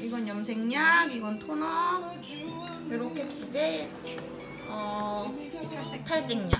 이건 염색약, 이건 토너, 이렇게 2개 탈색약.